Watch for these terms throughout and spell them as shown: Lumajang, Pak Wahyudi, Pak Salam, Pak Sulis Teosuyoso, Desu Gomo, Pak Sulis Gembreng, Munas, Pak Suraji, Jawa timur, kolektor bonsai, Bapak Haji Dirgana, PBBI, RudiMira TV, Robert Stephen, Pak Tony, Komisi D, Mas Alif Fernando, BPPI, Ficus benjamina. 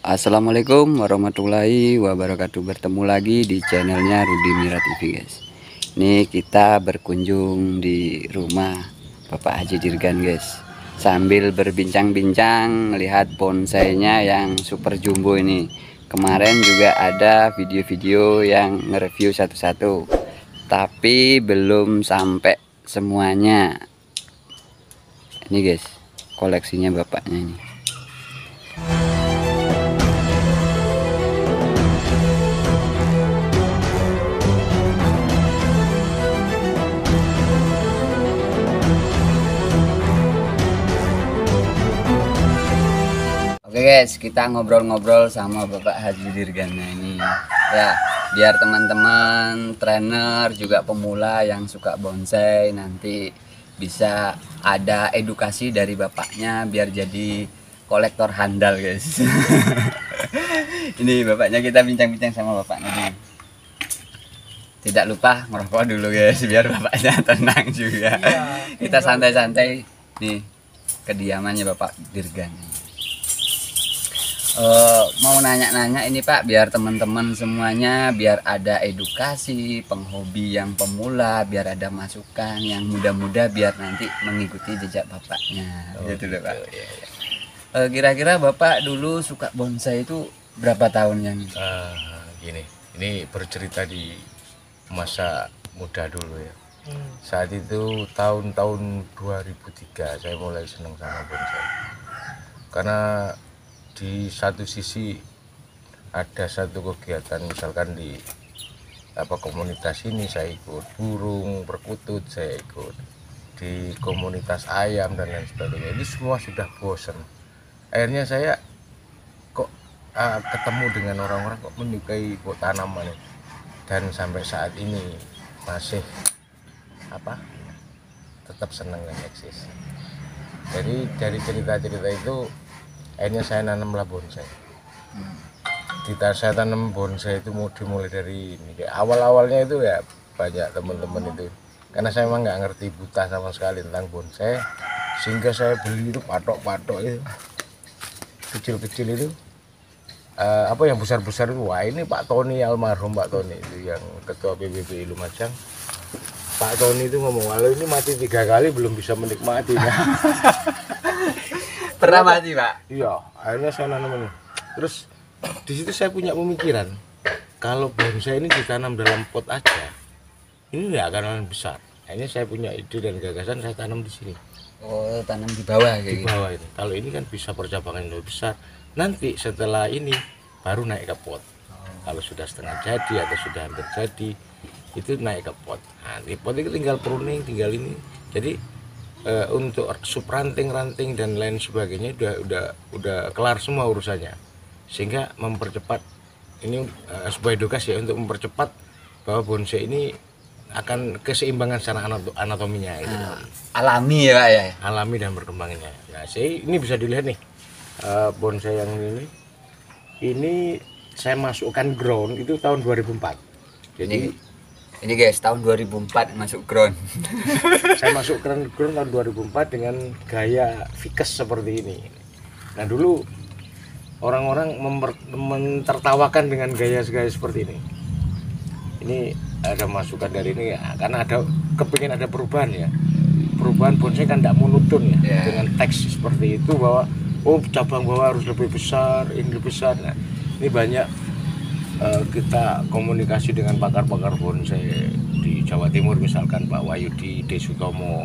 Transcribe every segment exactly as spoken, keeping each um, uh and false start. Assalamualaikum warahmatullahi wabarakatuh. Bertemu lagi di channelnya RudiMira T V, guys. Ini kita berkunjung di rumah Bapak Haji Dirgana, guys. Sambil berbincang-bincang melihat bonsainya yang super jumbo ini. Kemarin juga ada video-video yang nge-review satu-satu, tapi belum sampai semuanya. Ini guys, koleksinya bapaknya ini. Oke guys, kita ngobrol-ngobrol sama Bapak Haji Dirgana ini ya, biar teman-teman trainer juga pemula yang suka bonsai nanti bisa ada edukasi dari bapaknya biar jadi kolektor handal, guys. Ini bapaknya, kita bincang-bincang sama bapaknya. Tidak lupa ngerokok dulu guys, biar bapaknya tenang juga. Iya, kita santai-santai nih kediamannya Bapak Dirgana. Uh, mau nanya-nanya ini Pak, biar teman-teman semuanya, biar ada edukasi penghobi yang pemula, biar ada masukan yang muda-muda, biar nanti mengikuti jejak bapaknya. Oh, gitu loh Pak. Kira-kira uh, Bapak dulu suka bonsai itu berapa tahunnya nih? Uh, gini, ini bercerita di masa muda dulu ya. Hmm. Saat itu tahun-tahun dua ribu tiga saya mulai seneng sama bonsai, karena di satu sisi ada satu kegiatan, misalkan di apa komunitas ini saya ikut, burung perkutut saya ikut, di komunitas ayam dan lain sebagainya. Ini semua sudah bosan. Akhirnya saya kok uh, ketemu dengan orang-orang kok menyukai kok tanaman, dan sampai saat ini masih apa tetap senang dan eksis. Jadi dari cerita-cerita itu akhirnya saya nanamlah bonsai. Kita saya tanam bonsai itu mau dimulai dari ini. Awal-awalnya itu ya banyak teman-teman itu. Karena saya memang nggak ngerti, buta sama sekali tentang bonsai. Sehingga saya beli itu patok-patok itu kecil-kecil itu. Uh, apa yang besar-besar itu. Wah, ini Pak Tony, almarhum Pak Tony itu yang ketua B P P I Lumajang. Pak Tony itu ngomong, "Walau ini mati tiga kali belum bisa menikmati." Ya. Pernah mati Pak? Iya, akhirnya saya nanam ini. Terus di situ saya punya pemikiran, kalau bonsai ini ditanam dalam pot aja, ini nggak akan besar. Akhirnya saya punya ide dan gagasan, saya tanam di sini. Oh, tanam di bawah kayak Di bawah gitu. Ini. Kalau ini kan bisa percabangan lebih besar. Nanti setelah ini baru naik ke pot. Oh. Kalau sudah setengah jadi atau sudah hampir jadi, itu naik ke pot. Nah, di pot itu tinggal pruning, tinggal ini. Jadi Uh, untuk subranting-ranting dan lain sebagainya udah udah udah kelar semua urusannya, sehingga mempercepat ini uh, sebuah edukasi ya, untuk mempercepat bahwa bonsai ini akan keseimbangan secara anatominya gitu. uh, alami ya Pak ya, alami dan berkembangnya. Nah, saya ini bisa dilihat nih uh, bonsai yang ini ini saya masukkan ground itu tahun dua ribu empat. Jadi ini. Ini guys, tahun dua ribu empat masuk ground. Saya masuk ground, ground tahun dua ribu empat dengan gaya Ficus seperti ini. Nah dulu orang-orang mentertawakan dengan gaya-gaya seperti ini. Ini ada masukan dari ini ya, karena ada kepingin ada perubahan ya. Perubahan bonsai kan tidak monoton ya, yeah. Dengan teks seperti itu bahwa oh cabang bawah harus lebih besar, ini lebih besar. Nah, ini banyak kita komunikasi dengan pakar-pakar bonsai di Jawa Timur, misalkan Pak Wahyudi, Desu Gomo,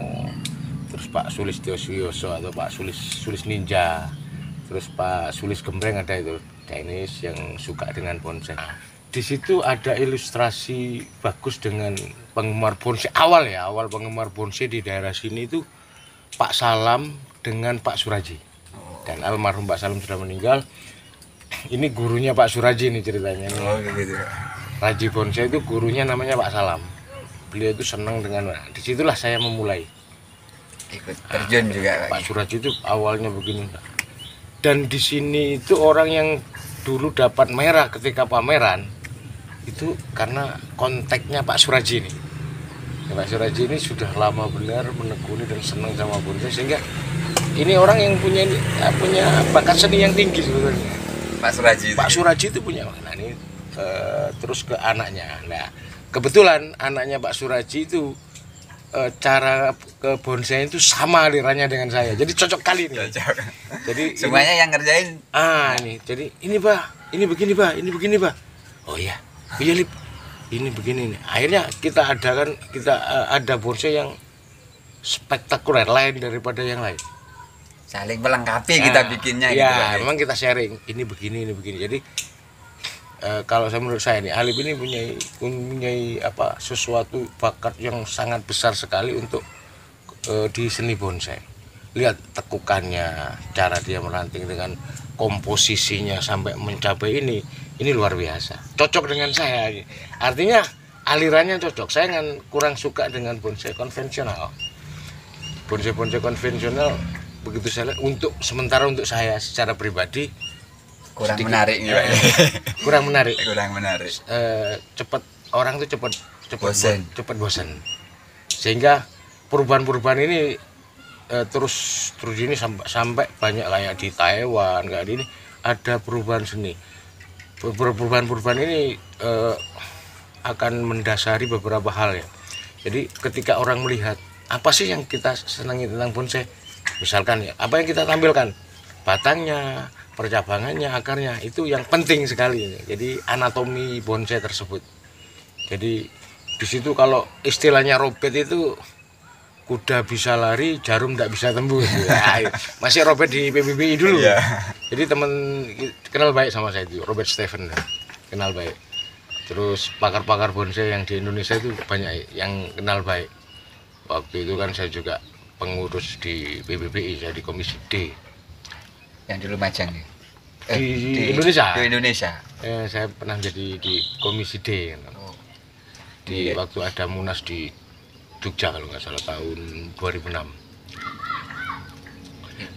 terus Pak Sulis Teosuyoso atau Pak Sulis Sulis Ninja, terus Pak Sulis Gembreng, ada itu Chinese yang suka dengan bonsai. Di situ ada ilustrasi bagus dengan penggemar bonsai awal ya, awal penggemar bonsai di daerah sini itu Pak Salam dengan Pak Suraji, dan almarhum Pak Salam sudah meninggal. Ini gurunya Pak Suraji nih ceritanya. Oh, gitu. Raji bonsai itu gurunya namanya Pak Salam. Beliau itu senang dengan, nah, disitulah saya memulai ikut terjun. Nah, juga Pak Suraji itu awalnya begini. Dan di sini itu orang yang dulu dapat merah ketika pameran itu karena kontaknya Pak Suraji ini. Ya, Pak Suraji ini sudah lama benar menekuni dan senang sama bonsai, sehingga ini orang yang punya punya bakat seni yang tinggi sebenarnya. Pak Suraji Pak Suraji itu punya. Nah ini e, terus ke anaknya. Nah kebetulan anaknya Pak Suraji itu e, cara ke bonsai itu sama alirannya dengan saya. Jadi cocok kali nih. Cocok. Jadi semuanya ini, yang ngerjain. Ah ini jadi ini bah, ini begini bah, ini begini bah. Oh iya, iya Lip. Ini begini nih. Akhirnya kita adakan kita e, ada bonsai yang spektakuler lain daripada yang lain. Saling melengkapi nah, kita bikinnya ya, gitu ya. Memang kita sharing ini begini ini begini. Jadi e, kalau saya menurut saya nih Alif ini punya punya apa sesuatu bakat yang sangat besar sekali untuk e, di seni bonsai. Lihat tekukannya, cara dia meranting dengan komposisinya sampai mencapai ini, ini luar biasa. Cocok dengan saya. Artinya alirannya cocok. Saya kan kurang suka dengan bonsai konvensional. Bonsai-bonsai konvensional begitu saya untuk sementara untuk saya secara pribadi kurang sedikit, menarik ya, eh, kurang menarik kurang menarik e, cepat orang tuh cepat cepat bosan cepat bosan sehingga perubahan-perubahan ini e, terus terus ini sampai sampai banyak kayak di Taiwan kayak ini ada perubahan seni. Perubahan-perubahan ini e, akan mendasari beberapa hal ya. Jadi ketika orang melihat apa sih yang kita senangi tentang bonsai, misalkan ya, apa yang kita tampilkan, batangnya, percabangannya, akarnya, itu yang penting sekali. Jadi anatomi bonsai tersebut. Jadi di situ kalau istilahnya Robert itu kuda bisa lari, jarum tidak bisa tembus. Ya, masih Robert di P B B I dulu. Yeah. Jadi teman kenal baik sama saya itu Robert Stephen, kenal baik. Terus pakar-pakar bonsai yang di Indonesia itu banyak yang kenal baik. Waktu itu kan saya juga pengurus di B P P I, jadi Komisi D yang di Lumajang ya? eh, di, di Indonesia. Di Indonesia. Eh, saya pernah jadi di Komisi D. Oh. Di yeah. Waktu ada Munas di Jogja kalau nggak salah tahun dua ribu enam.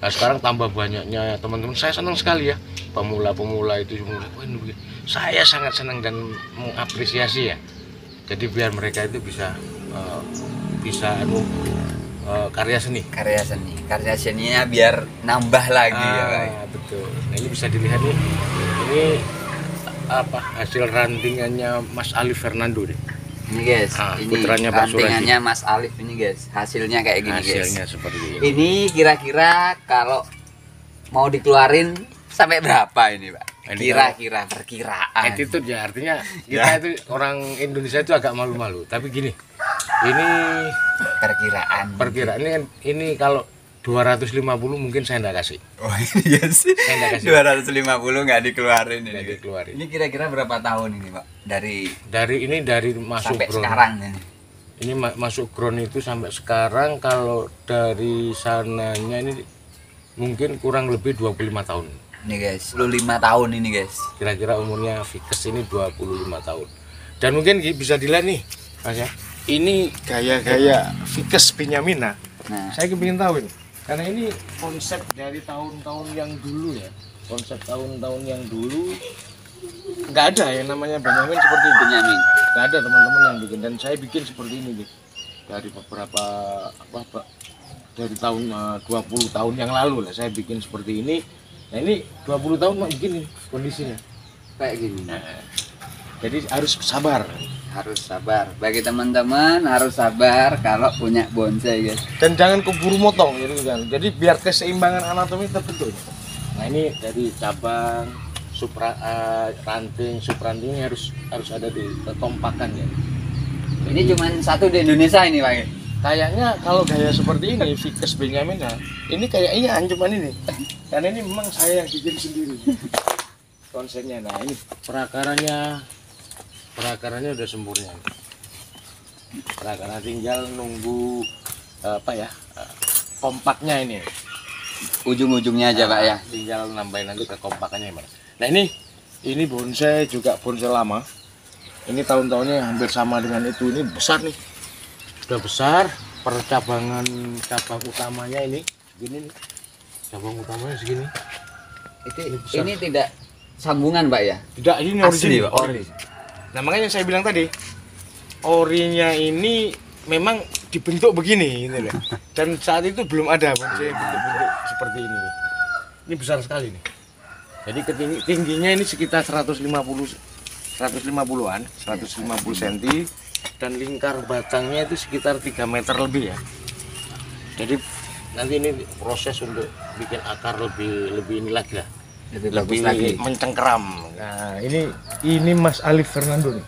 Nah sekarang tambah banyaknya teman-teman. Saya senang sekali ya pemula-pemula itu. Saya sangat senang dan mengapresiasi ya. Jadi biar mereka itu bisa uh, bisa anu, uh, karya seni karya seni karya seninya biar nambah lagi ah, ya Pak. Betul. Nah, ini bisa dilihat nih ini apa hasil rantingannya Mas Alif Fernando deh ini guys ah, ini putranya Pak Suraji. Rantingannya Mas Alif ini guys hasilnya kayak gini hasilnya guys seperti ini. Ini kira-kira kalau mau dikeluarin sampai berapa ini Pak? Kira-kira perkiraan attitude ya artinya kita ya. Itu orang Indonesia itu agak malu-malu tapi gini ini perkiraan perkiraan ini, ini kalau dua ratus lima puluh mungkin saya enggak kasih. Oh iya sih. Saya enggak kasih. dua ratus lima puluh enggak dikeluarin ini. Enggak dikeluarin. Ini kira-kira berapa tahun ini, Pak? Dari dari ini dari masuk sampai ground. Sekarang ya. Ini masuk ground itu sampai sekarang kalau dari sananya ini mungkin kurang lebih dua puluh lima tahun. Ini guys, dua puluh lima tahun ini guys. Kira-kira umurnya Ficus ini dua puluh lima tahun. Dan mungkin bisa dilihat nih, Mas ya. Ini gaya-gaya Ficus benjamina. Nah. Saya ingin tahu ini, karena ini konsep dari tahun-tahun yang dulu ya, konsep tahun-tahun yang dulu nggak ada yang namanya benjamin seperti ini. Benjamin. Nggak ada teman-teman yang bikin dan saya bikin seperti ini gitu. Dari beberapa apa dari tahun dua puluh tahun yang lalu lah saya bikin seperti ini. Nah ini dua puluh tahun begini kondisinya kayak gini. Nah, jadi harus sabar. Harus sabar bagi teman-teman, harus sabar kalau punya bonsai guys dan jangan keburu motong gitu. Jadi biar keseimbangan anatomi terbentuk. Nah ini dari cabang supra uh, ranting supranting harus harus ada di ketompakan ya. Ini jadi, cuman satu di Indonesia ini Pak kayaknya kalau gaya seperti ini Ficus benjamina ini kayak iya cuman ini karena ini memang saya yang bikin sendiri konsepnya. Nah ini perakarannya perakarannya udah sempurna. Perakaran tinggal nunggu apa ya kompaknya ini ujung-ujungnya aja nah, Pak ya tinggal nambahin nanti ke kompakannya Pak. Nah ini ini bonsai juga bonsai lama ini tahun-tahunnya hampir sama dengan itu. Ini besar nih udah besar percabangan cabang utamanya ini gini nih cabang utamanya segini itu, ini, ini tidak sambungan Pak ya tidak ini asli Pak original. Nah makanya saya bilang tadi orinya ini memang dibentuk begini ini, dan saat itu belum ada bonsai bentuk-bentuk seperti ini. Ini besar sekali nih. Jadi ketinggi, tingginya ini sekitar seratus lima puluh seratus lima puluhan, seratus lima puluh sentimeter, dan lingkar batangnya itu sekitar tiga meter lebih ya. Jadi nanti ini proses untuk bikin akar lebih lebih ini lagi lah. Jadi lebih lagi mencengkeram. Nah, ini ini Mas Alif Fernando nih.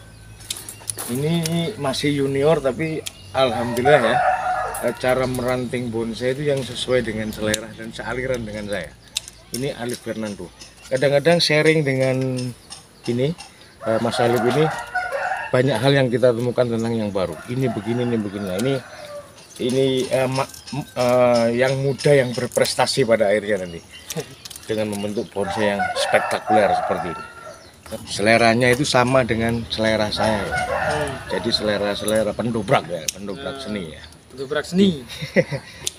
Ini masih junior tapi alhamdulillah ya, cara meranting bonsai itu yang sesuai dengan selera dan sealiran dengan saya. Ini Alif Fernando. Kadang-kadang sharing dengan ini Mas Alif ini banyak hal yang kita temukan tentang yang baru. Ini begini, ini begini. Ini ini uh, uh, yang muda yang berprestasi pada akhirnya nanti, dengan membentuk bonsai yang spektakuler seperti ini. Seleranya itu sama dengan selera saya. Ya. Hmm. Jadi selera-selera pendobrak ya, pendobrak hmm. seni ya. Pendobrak seni.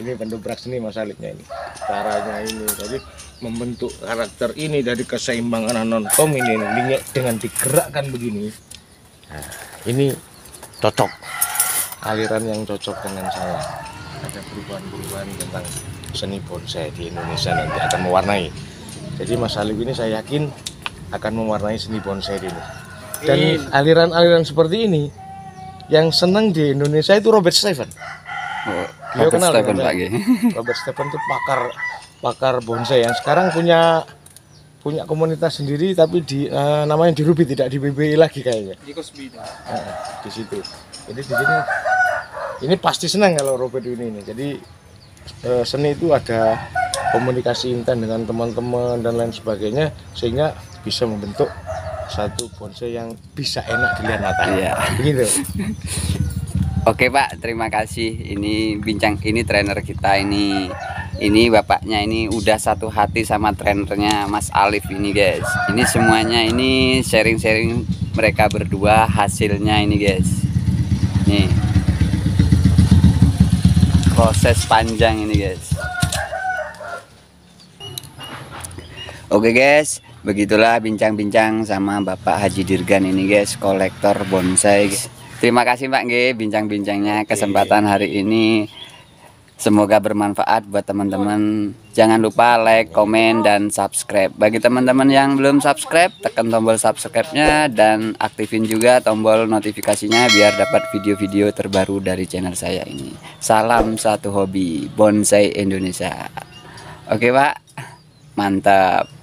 Ini pendobrak seni Mas Alifnya ini. Caranya ini tadi membentuk karakter ini dari keseimbangan non-tom ini, ini dengan digerakkan begini. Nah, ini cocok. Aliran yang cocok dengan saya. Ada perubahan-perubahan tentang seni bonsai di Indonesia nanti akan mewarnai. Jadi Mas Alif ini saya yakin akan mewarnai seni bonsai di Indonesia. Dan aliran-aliran seperti ini yang senang di Indonesia itu Robert Stephen. Oh, Robert kenal Stephen lagi. Robert Stephen itu pakar pakar bonsai yang sekarang punya punya komunitas sendiri, tapi di uh, namanya di Ruby, tidak di B B I lagi kayaknya. Di Kosbi. Uh, di situ. Jadi di sini ini pasti senang kalau Robert ini ini. Jadi uh, seni itu ada komunikasi intens dengan teman-teman dan lain sebagainya, sehingga bisa membentuk satu bonsai yang bisa enak dilihat mata. Iya. Begitu. Oke Pak, terima kasih. Ini bincang, ini trainer kita ini, ini bapaknya ini udah satu hati sama trainernya Mas Alif ini guys. Ini semuanya ini sharing-sharing mereka berdua hasilnya ini guys. Nih proses panjang ini guys. Oke guys. Begitulah bincang-bincang sama Bapak Haji Dirgan ini guys, kolektor bonsai. Terima kasih Pak G, bincang-bincangnya kesempatan hari ini. Semoga bermanfaat buat teman-teman. Jangan lupa like, komen, dan subscribe. Bagi teman-teman yang belum subscribe, tekan tombol subscribe-nya dan aktifin juga tombol notifikasinya biar dapat video-video terbaru dari channel saya ini. Salam satu hobi, bonsai Indonesia. Oke Pak, mantap.